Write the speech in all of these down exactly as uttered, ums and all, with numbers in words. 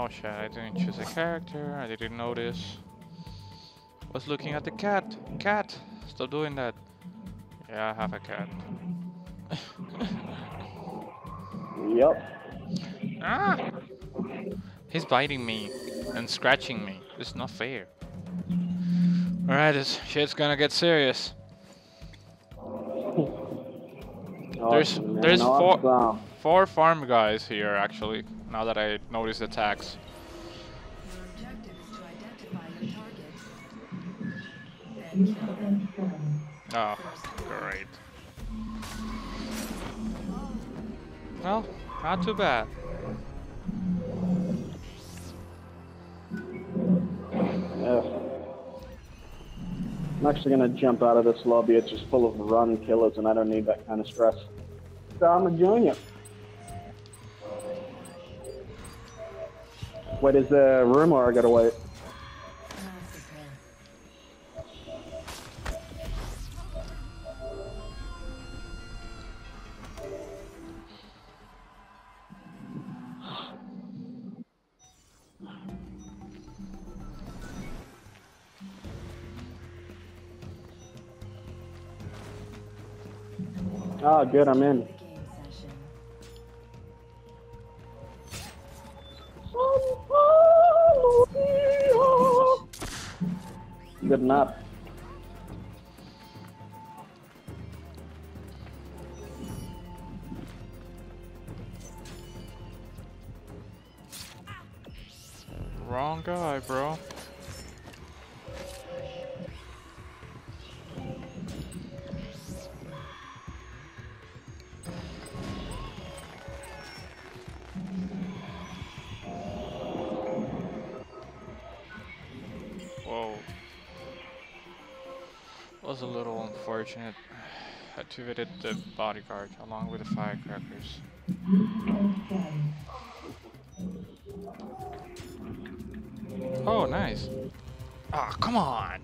Oh shit, I didn't choose a character, I didn't notice. Was looking at the cat. Cat! Stop doing that. Yeah, I have a cat. Yep. Ah! He's biting me and scratching me. It's not fair. Alright, this shit's gonna get serious. There's there's four four farm guys here actually, now that I notice the tags. Your objective is to identify your targets. Then kill them. Oh, great. Well, not too bad. Yeah. I'm actually going to jump out of this lobby. It's just full of run killers and I don't need that kind of stress. So I'm a junior. Wait, is there a room or I gotta wait? Oh, good, I'm in. Good enough. Wrong guy, bro. Was a little unfortunate. Activated the bodyguard along with the firecrackers. Oh, nice. Ah, oh, come on.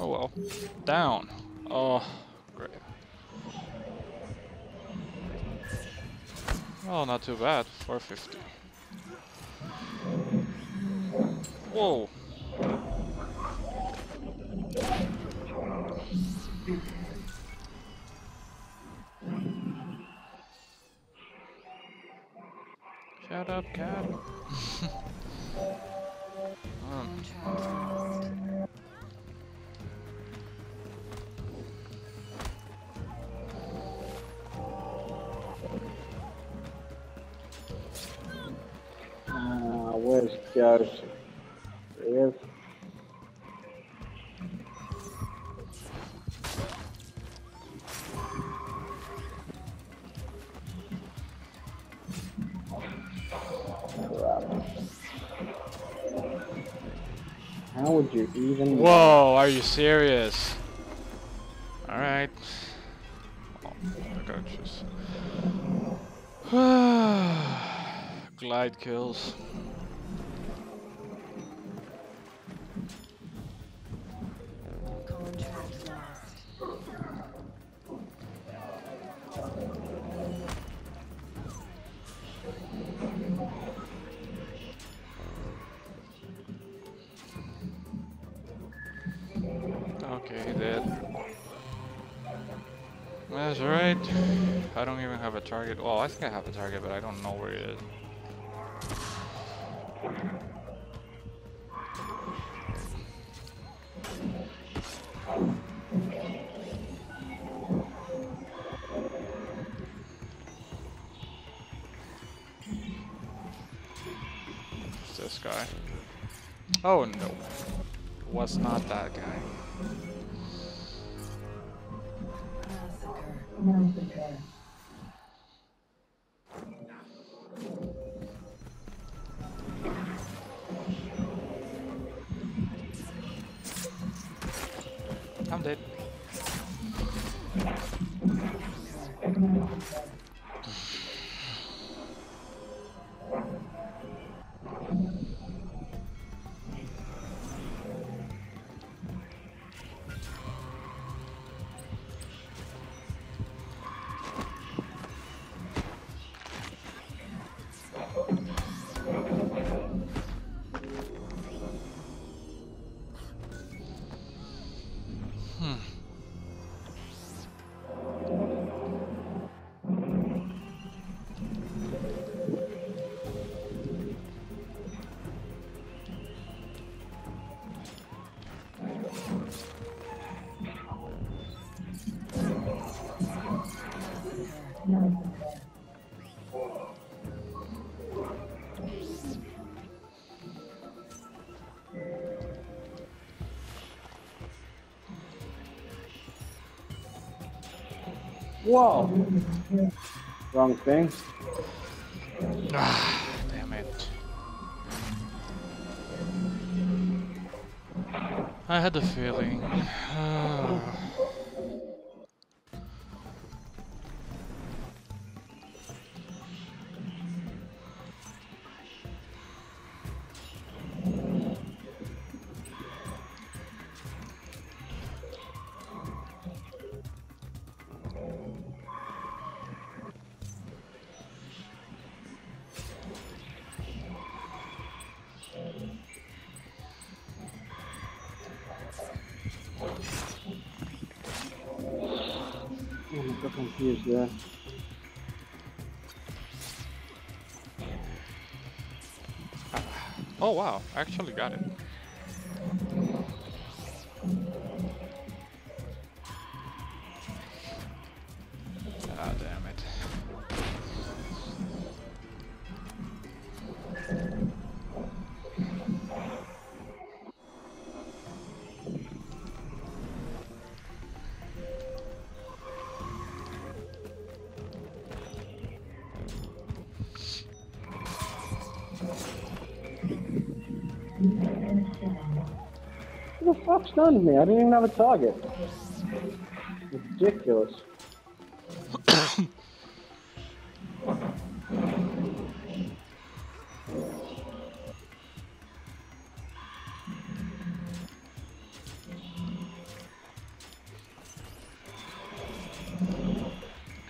Oh well. Down. Oh, great. Well, not too bad. four fifty. Whoa. Shut up, cat. um. Ah, where's George? Yes. How would you even... Whoa, are you serious? Alright. Oh, I got just... Glide kills. Okay, dead. That's right. I don't even have a target. Well, I think I have a target, but I don't know where it is. It's this guy. Oh no. Was not that guy. I'm dead. Whoa! Wrong thing. Ah, damn it. I had a feeling. Uh... I'm confused there. Oh wow, I actually got it. Ah, damn it. Who the fuck stunned me? I didn't even have a target. Ridiculous.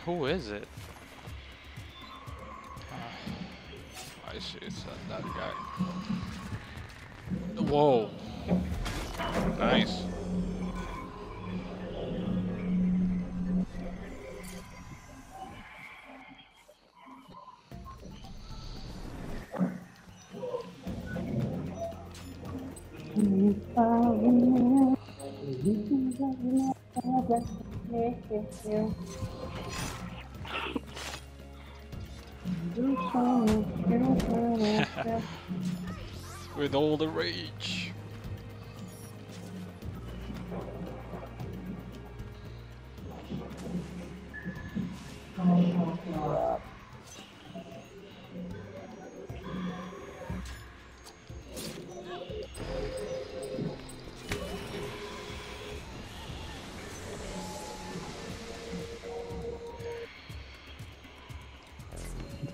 Who is it? I should have said that guy. Whoa. Nice. With all the rage.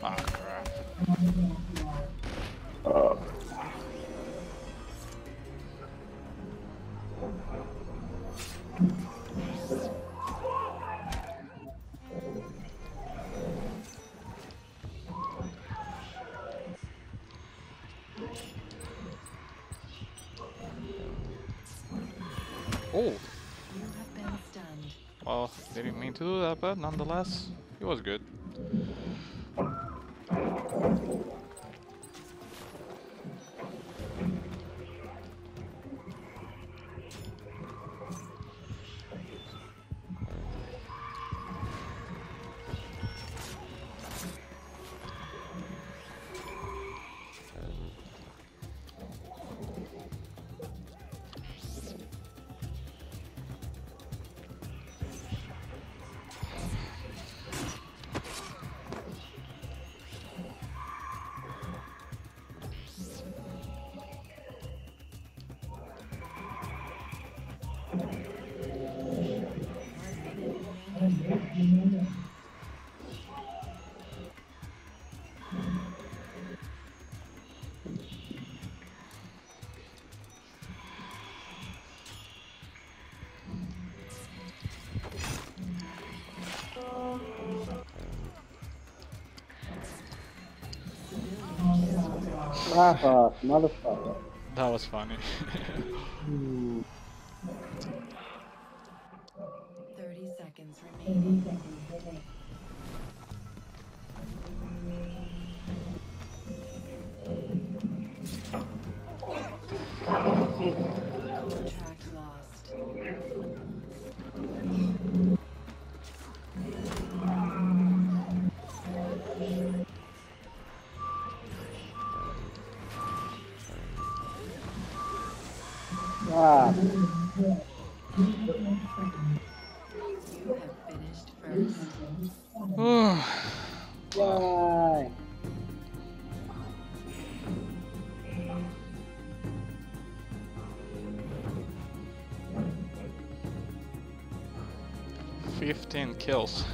Ah, crap. Uh. Oh. Well, didn't mean to do that, but nonetheless, it was good. Laugh off, motherfucker. That was funny. mm. Thirty seconds remaining. Contract lost. Ah. You have finished first. Why? fifteen kills.